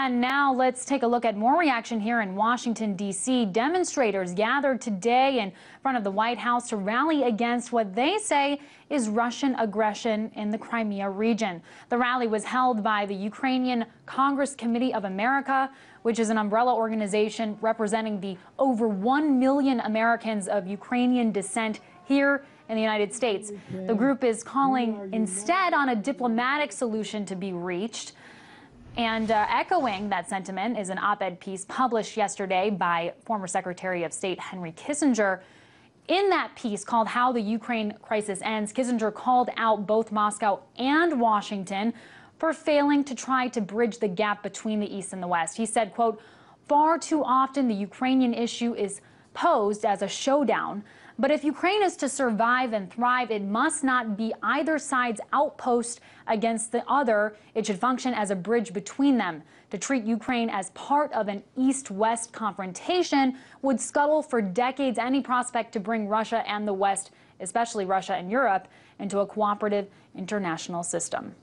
And now let's take a look at more reaction here in Washington, D.C. Demonstrators gathered today in front of the White House to rally against what they say is Russian aggression in the Crimea region. The rally was held by the Ukrainian Congress Committee of America, which is an umbrella organization representing the over 1 million Americans of Ukrainian descent here in the United States. The group is calling instead on a diplomatic solution to be reached. And echoing that sentiment is an op-ed piece published yesterday by former Secretary of State Henry Kissinger. In that piece called How the Ukraine Crisis Ends, Kissinger called out both Moscow and Washington for failing to try to bridge the gap between the East and the West. He said, quote, "Far too often the Ukrainian issue is posed as a showdown. But if Ukraine is to survive and thrive, it must not be either side's outpost against the other. It should function as a bridge between them. To treat Ukraine as part of an East-West confrontation would scuttle for decades any prospect to bring Russia and the West, especially Russia and Europe, into a cooperative international system."